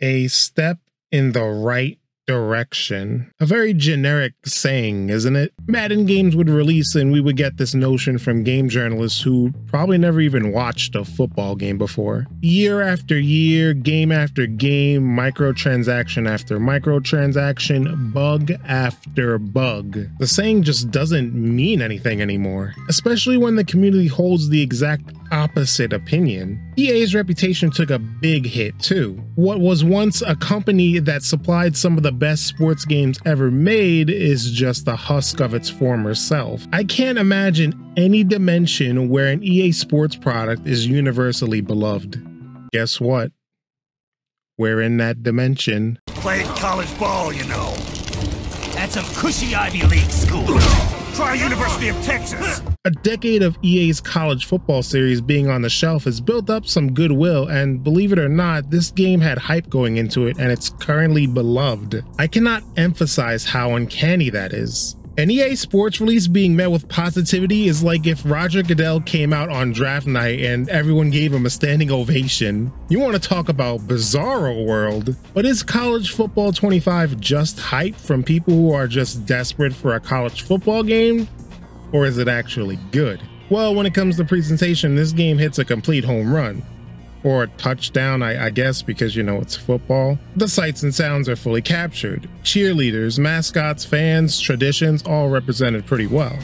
a step in the right direction. A very generic saying, isn't it? Madden games would release and we would get this notion from game journalists who probably never even watched a football game before. Year after year, game after game, microtransaction after microtransaction, bug after bug. The saying just doesn't mean anything anymore, especially when the community holds the exact opposite opinion. EA's reputation took a big hit too. What was once a company that supplied some of the best sports games ever made is just the husk of its former self. I can't imagine any dimension where an EA Sports product is universally beloved. Guess what? We're in that dimension. Played college ball, you know. That's a cushy Ivy League school. Try University of Texas. A decade of EA's college football series being on the shelf has built up some goodwill, and believe it or not, this game had hype going into it and it's currently beloved. I cannot emphasize how uncanny that is. An EA Sports release being met with positivity is like if Roger Goodell came out on draft night and everyone gave him a standing ovation. You want to talk about bizarro world, but is College Football 25 just hype from people who are just desperate for a college football game? Or is it actually good? Well, when it comes to presentation, this game hits a complete home run. Or a touchdown, I guess, because you know it's football. The sights and sounds are fully captured. Cheerleaders, mascots, fans, traditions, all represented pretty well.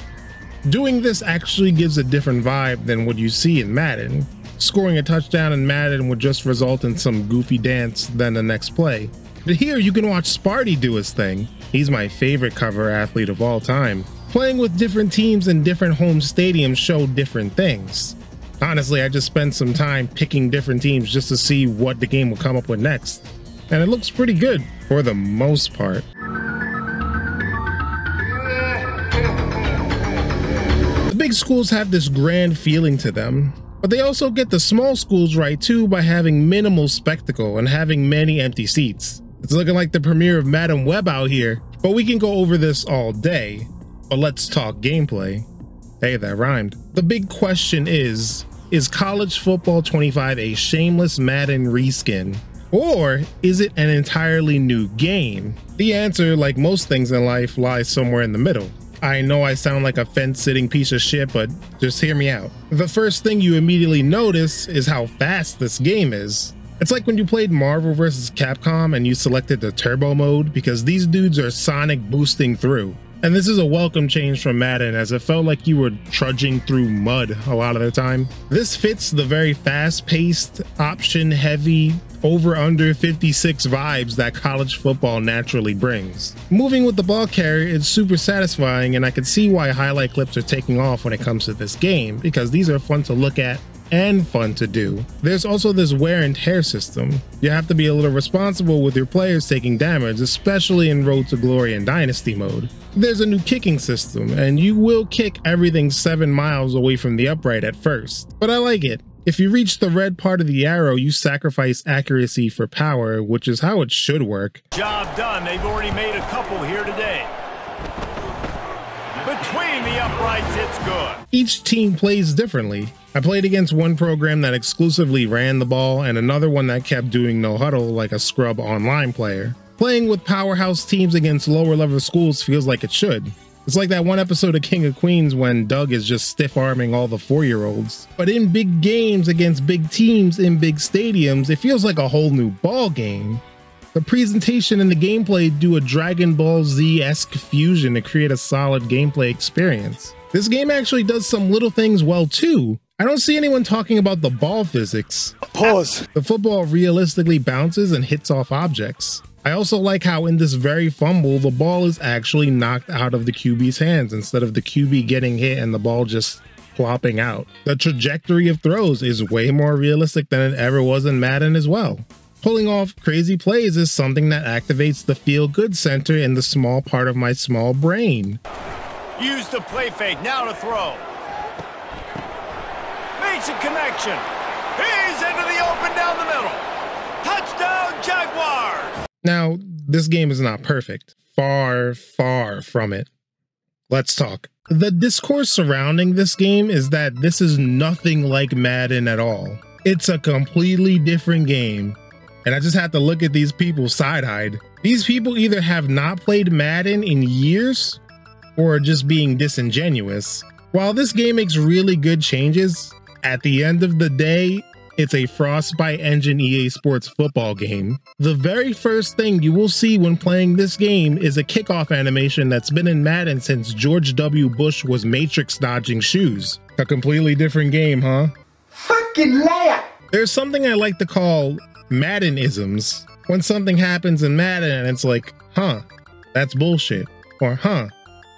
Doing this actually gives a different vibe than what you see in Madden. Scoring a touchdown in Madden would just result in some goofy dance, then the next play. But here you can watch Sparty do his thing. He's my favorite cover athlete of all time. Playing with different teams in different home stadiums show different things. Honestly, I just spent some time picking different teams just to see what the game will come up with next. And it looks pretty good, for the most part. The big schools have this grand feeling to them, but they also get the small schools right too by having minimal spectacle and having many empty seats. It's looking like the premiere of Madame Webb out here, but we can go over this all day. But let's talk gameplay. Hey, that rhymed. The big question is College Football 25 a shameless Madden reskin? Or is it an entirely new game? The answer, like most things in life, lies somewhere in the middle. I know I sound like a fence-sitting piece of shit, but just hear me out. The first thing you immediately notice is how fast this game is. It's like when you played Marvel vs. Capcom and you selected the turbo mode, because these dudes are Sonic boosting through. And this is a welcome change from Madden, as it felt like you were trudging through mud a lot of the time. This fits the very fast-paced, option-heavy, over-under 56 vibes that college football naturally brings. Moving with the ball carrier is super satisfying, and I can see why highlight clips are taking off when it comes to this game, because these are fun to look at and fun to do. There's also this wear and tear system. You have to be a little responsible with your players taking damage, especially in Road to Glory and Dynasty mode. There's a new kicking system, and you will kick everything 7 miles away from the upright at first, but I like it. If you reach the red part of the arrow, you sacrifice accuracy for power, which is how it should work. Job done. They've already made a couple here today. Between the uprights, it's good. Each team plays differently. I played against one program that exclusively ran the ball and another one that kept doing no huddle like a scrub online player. Playing with powerhouse teams against lower level schools feels like it should. It's like that one episode of King of Queens when Doug is just stiff-arming all the 4-year-olds. But in big games against big teams in big stadiums, it feels like a whole new ball game. The presentation and the gameplay do a Dragon Ball Z-esque fusion to create a solid gameplay experience. This game actually does some little things well too. I don't see anyone talking about the ball physics. Pause. The football realistically bounces and hits off objects. I also like how in this very fumble, the ball is actually knocked out of the QB's hands instead of the QB getting hit and the ball just plopping out. The trajectory of throws is way more realistic than it ever was in Madden as well. Pulling off crazy plays is something that activates the feel-good center in the small part of my small brain. Use the play fake now to throw. Makes a connection. He's into the open down the middle. Touchdown Jaguars! Now, this game is not perfect. Far, far from it. Let's talk. The discourse surrounding this game is that this is nothing like Madden at all. It's a completely different game. and I just have to look at these people side-eyed. These people either have not played Madden in years or are just being disingenuous. While this game makes really good changes, at the end of the day, it's a Frostbite Engine EA Sports football game. The very first thing you will see when playing this game is a kickoff animation that's been in Madden since George W. Bush was Matrix dodging shoes. A completely different game, huh? Fucking liar! There's something I like to call Madden-isms. When something happens in Madden and it's like, huh, that's bullshit. Or, huh,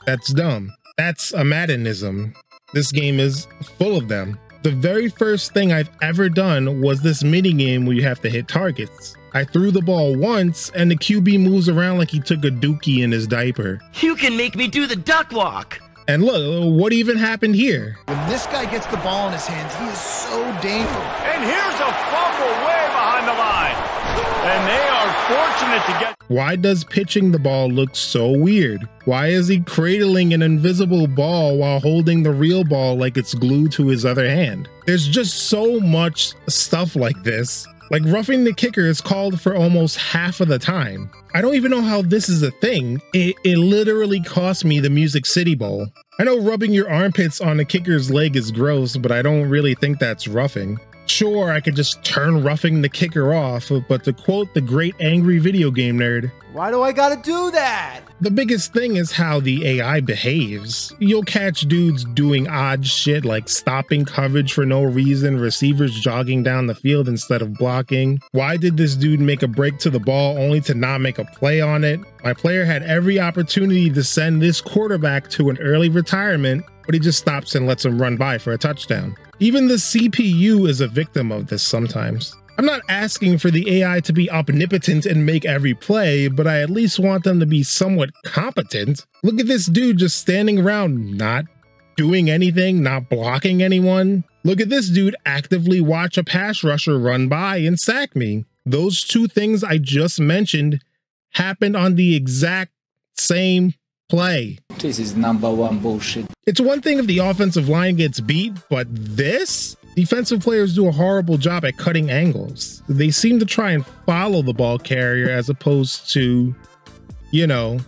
that's dumb. That's a Madden-ism. This game is full of them. The very first thing I've ever done was this mini game where you have to hit targets. I threw the ball once and the QB moves around like he took a dookie in his diaper. You can make me do the duck walk. And look, what even happened here? When this guy gets the ball in his hands, he is so dangerous. And here's a fumble way behind the line. And they are fortunate to get... Why does pitching the ball look so weird? Why is he cradling an invisible ball while holding the real ball like it's glued to his other hand? There's just so much stuff like this. Like, roughing the kicker is called for almost half of the time. I don't even know how this is a thing. It literally cost me the Music City Bowl. I know rubbing your armpits on the kicker's leg is gross, but I don't really think that's roughing. Sure, I could just turn roughing the kicker off, but to quote the great angry video game nerd, why do I gotta do that? The biggest thing is how the AI behaves. You'll catch dudes doing odd shit like stopping coverage for no reason, receivers jogging down the field instead of blocking. Why did this dude make a break to the ball only to not make a play on it? My player had every opportunity to send this quarterback to an early retirement, but he just stops and lets him run by for a touchdown. Even the CPU is a victim of this sometimes. I'm not asking for the AI to be omnipotent and make every play, but I at least want them to be somewhat competent. Look at this dude just standing around, not doing anything, not blocking anyone. Look at this dude actively watch a pass rusher run by and sack me. Those two things I just mentioned happened on the exact same play. This is number one bullshit. It's one thing if the offensive line gets beat, but this? Defensive players do a horrible job at cutting angles. They seem to try and follow the ball carrier as opposed to, you know,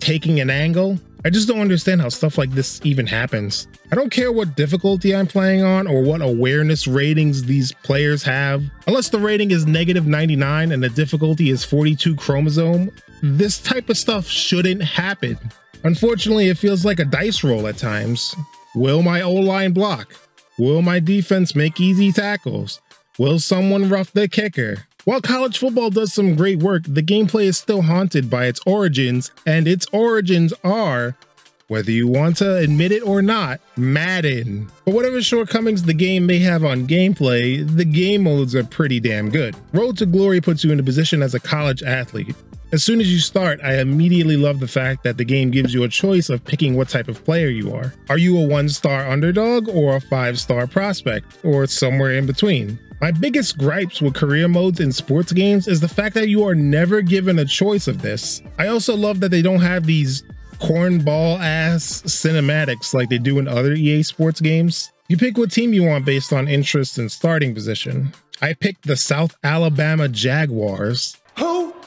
taking an angle. I just don't understand how stuff like this even happens. I don't care what difficulty I'm playing on or what awareness ratings these players have. Unless the rating is negative 99 and the difficulty is 42 chromosome, this type of stuff shouldn't happen. Unfortunately, it feels like a dice roll at times. Will my O-line block? Will my defense make easy tackles? Will someone rough the kicker? While college football does some great work, the gameplay is still haunted by its origins, and its origins are, whether you want to admit it or not, Madden. But whatever shortcomings the game may have on gameplay, the game modes are pretty damn good. Road to Glory puts you in a position as a college athlete. As soon as you start, I immediately love the fact that the game gives you a choice of picking what type of player you are. Are you a 1-star underdog or a 5-star prospect, or somewhere in between? My biggest gripes with career modes in sports games is the fact that you are never given a choice of this. I also love that they don't have these cornball-ass cinematics like they do in other EA Sports games. You pick what team you want based on interest and starting position. I picked the South Alabama Jaguars.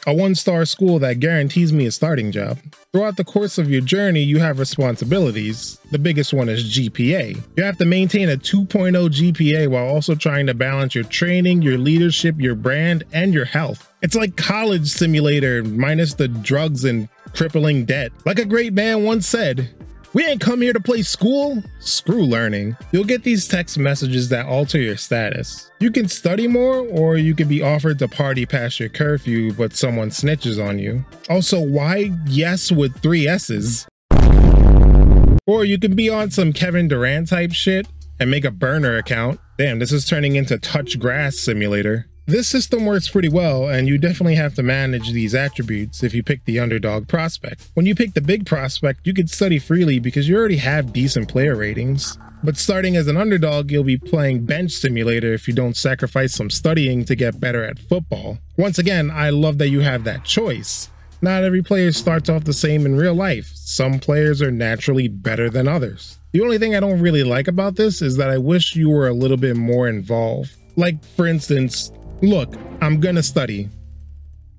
A 1-star school that guarantees me a starting job. Throughout the course of your journey, you have responsibilities. The biggest one is GPA. You have to maintain a 2.0 GPA while also trying to balance your training, your leadership, your brand, and your health. It's like College Simulator minus the drugs and crippling debt. Like a great man once said, "We ain't come here to play school, screw learning." You'll get these text messages that alter your status. You can study more, or you can be offered to party past your curfew, but someone snitches on you. Also, why yes with 3 S's? Or you can be on some Kevin Durant type shit and make a burner account. Damn, this is turning into Touch Grass Simulator. This system works pretty well, and you definitely have to manage these attributes if you pick the underdog prospect. When you pick the big prospect, you can study freely because you already have decent player ratings. But starting as an underdog, you'll be playing Bench Simulator if you don't sacrifice some studying to get better at football. Once again, I love that you have that choice. Not every player starts off the same in real life. Some players are naturally better than others. The only thing I don't really like about this is that I wish you were a little bit more involved. Like, for instance, Look, I'm gonna study.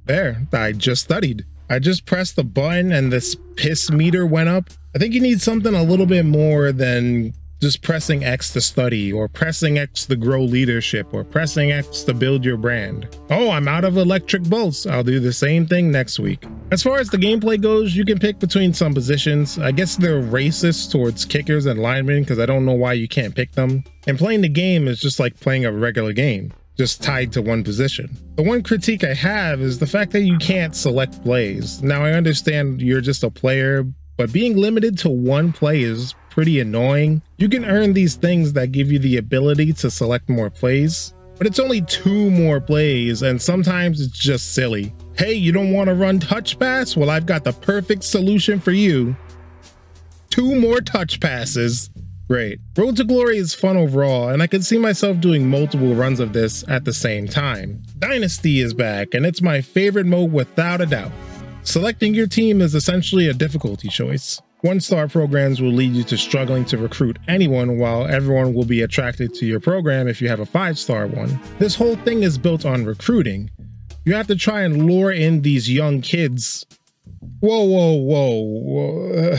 There, I just studied. I just pressed the button and this piss meter went up. I think you need something a little bit more than just pressing X to study, or pressing X to grow leadership, or pressing X to build your brand. Oh, I'm out of electric bolts. I'll do the same thing next week. As far as the gameplay goes, you can pick between some positions. I guess they're racist towards kickers and linemen because I don't know why you can't pick them. And playing the game is just like playing a regular game, just tied to one position. The one critique I have is the fact that you can't select plays. Now, I understand you're just a player, but being limited to one play is pretty annoying. You can earn these things that give you the ability to select more plays, but it's only 2 more plays, and sometimes it's just silly. Hey, you don't want to run touch pass? Well, I've got the perfect solution for you. 2 more touch passes. Great. Road to Glory is fun overall, and I could see myself doing multiple runs of this at the same time. Dynasty is back, and it's my favorite mode without a doubt. Selecting your team is essentially a difficulty choice. One-star programs will lead you to struggling to recruit anyone, while everyone will be attracted to your program if you have a 5-star one. This whole thing is built on recruiting. You have to try and lure in these young kids. Whoa, whoa, whoa, whoa.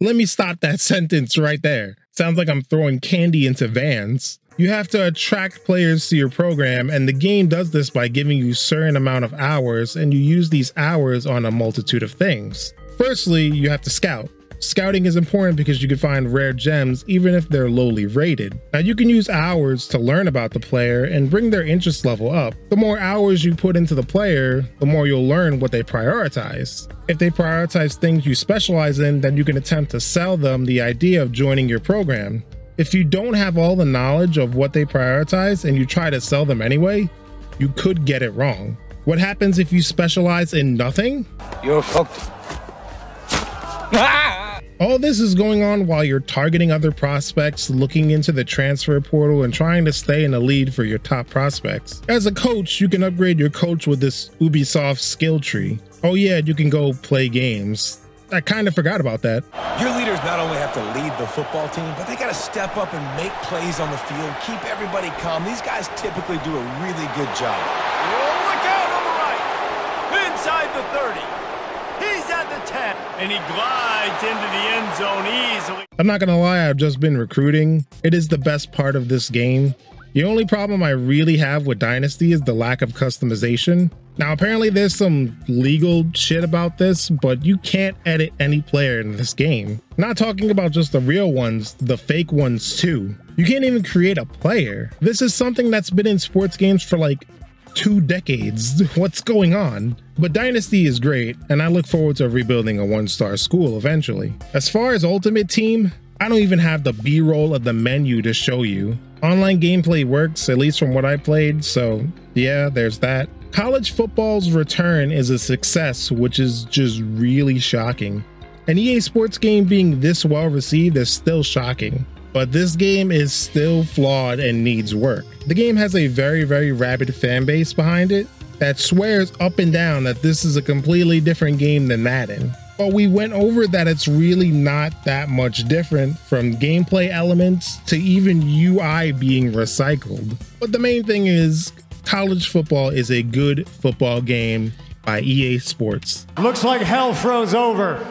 Let me stop that sentence right there. Sounds like I'm throwing candy into vans. You have to attract players to your program, and the game does this by giving you a certain amount of hours, and you use these hours on a multitude of things. Firstly, you have to scout. Scouting is important because you can find rare gems even if they're lowly rated. Now, you can use hours to learn about the player and bring their interest level up. The more hours you put into the player, the more you'll learn what they prioritize. If they prioritize things you specialize in, then you can attempt to sell them the idea of joining your program. If you don't have all the knowledge of what they prioritize and you try to sell them anyway, you could get it wrong. What happens if you specialize in nothing? You're fucked. All this is going on while you're targeting other prospects, looking into the transfer portal, and trying to stay in the lead for your top prospects. As a coach, you can upgrade your coach with this Ubisoft skill tree. Oh yeah, you can go play games. I kind of forgot about that. Your leaders not only have to lead the football team, but they got to step up and make plays on the field, keep everybody calm. These guys typically do a really good job. Oh, look out on the right. Inside the 30. He's at the 10. And he glides into the end zone easily. I'm not going to lie, I've just been recruiting. It is the best part of this game. The only problem I really have with Dynasty is the lack of customization. Now, apparently there's some legal shit about this, but you can't edit any player in this game. Not talking about just the real ones, the fake ones too. You can't even create a player. This is something that's been in sports games for like 2 decades. What's going on? But Dynasty is great, and I look forward to rebuilding a 1-star school eventually. As far as Ultimate Team, I don't even have the B-roll of the menu to show you. Online gameplay works, at least from what I played, so yeah, there's that. College football's return is a success, which is just really shocking. An EA Sports game being this well received is still shocking, but this game is still flawed and needs work. The game has a very, very rabid fan base behind it that swears up and down that this is a completely different game than Madden. But we went over that it's really not that much different, from gameplay elements to even UI being recycled. But the main thing is, college football is a good football game by EA Sports. Looks like hell froze over.